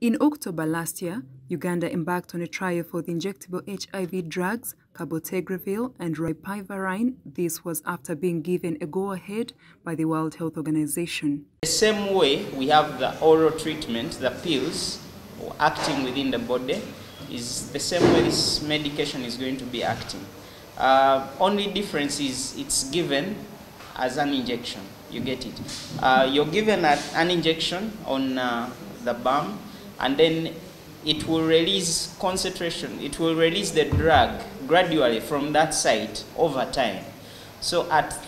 In October last year, Uganda embarked on a trial for the injectable HIV drugs Cabotegravir and Rilpivirine. This was after being given a go-ahead by the World Health Organization. The same way we have the oral treatment, the pills acting within the body, is the same way this medication is going to be acting. Only difference is it's given as an injection. You get it. You're given an injection on the bum, and then it will release concentration, it will release the drug gradually from that site over time. So at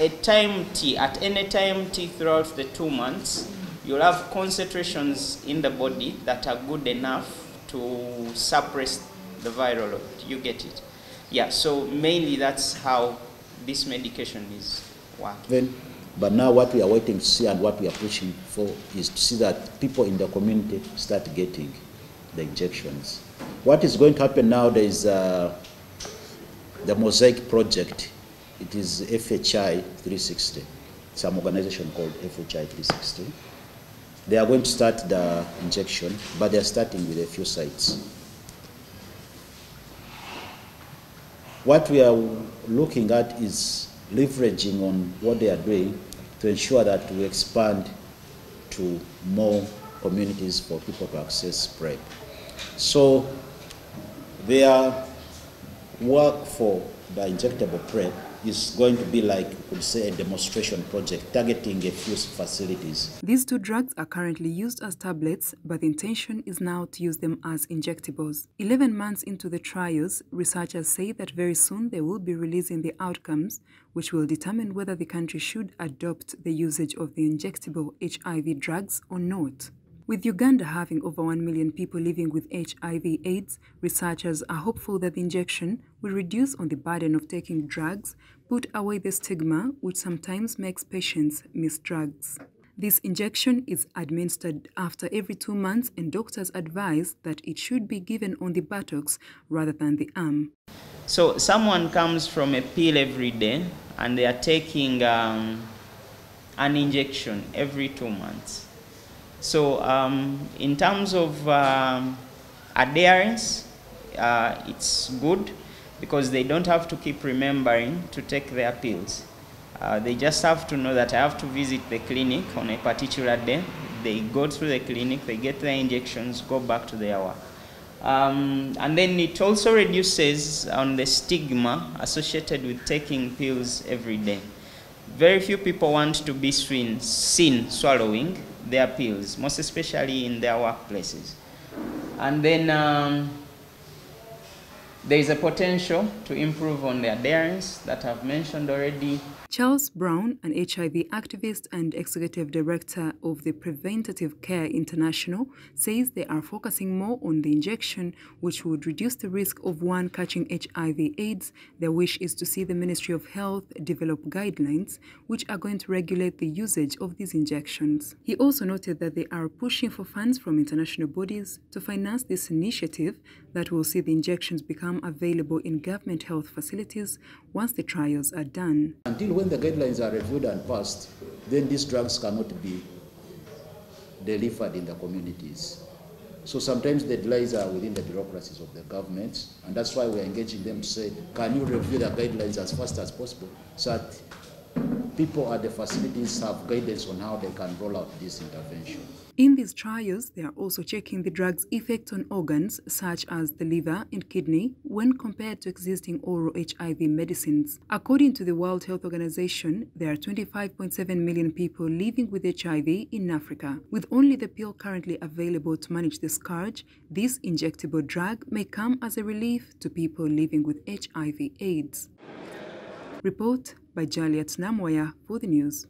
a time T, at any time T throughout the 2 months, you'll have concentrations in the body that are good enough to suppress the viral load. You get it? Yeah, so mainly that's how this medication is working. But now what we are waiting to see and what we are pushing for is to see that people in the community start getting the injections. What is going to happen now, there is the Mosaic Project. It is FHI 360. Some organization called FHI 360. They are going to start the injection, but they are starting with a few sites. What we are looking at is leveraging on what they are doing to ensure that we expand to more communities for people to access PrEP. So their work for the injectable PrEP is going to be like, we could say, a demonstration project targeting a few facilities. These two drugs are currently used as tablets, but the intention is now to use them as injectables. 11 months into the trials, researchers say that very soon they will be releasing the outcomes, which will determine whether the country should adopt the usage of the injectable HIV drugs or not. With Uganda having over 1 million people living with HIV/AIDS, researchers are hopeful that the injection will reduce on the burden of taking drugs, put away the stigma which sometimes makes patients miss drugs. This injection is administered after every 2 months, and doctors advise that it should be given on the buttocks rather than the arm. So someone comes from a pill every day and they are taking an injection every 2 months. So in terms of adherence, it's good because they don't have to keep remembering to take their pills. They just have to know that I have to visit the clinic on a particular day. They go through the clinic, they get their injections, go back to their work. And then it also reduces on the stigma associated with taking pills every day. Very few people want to be seen swallowing their pills, most especially in their workplaces. And then there is a potential to improve on the adherence that I've mentioned already. Charles Brown, an HIV activist and executive director of the Preventative Care International, says they are focusing more on the injection, which would reduce the risk of one catching HIV/AIDS. Their wish is to see the Ministry of Health develop guidelines which are going to regulate the usage of these injections. He also noted that they are pushing for funds from international bodies to finance this initiative that will see the injections become available in government health facilities once the trials are done. Until when the guidelines are reviewed and passed, then these drugs cannot be delivered in the communities. So sometimes the delays are within the bureaucracies of the government, and that's why we're engaging them to say, can you review the guidelines as fast as possible so that people at the facilities have guidance on how they can roll out this intervention. In these trials, they are also checking the drug's effect on organs such as the liver and kidney when compared to existing oral HIV medicines. According to the World Health Organization, there are 25.7 million people living with HIV in Africa. With only the pill currently available to manage the scourge, this injectable drug may come as a relief to people living with HIV/AIDS. Report by Juliet Namweya for the news.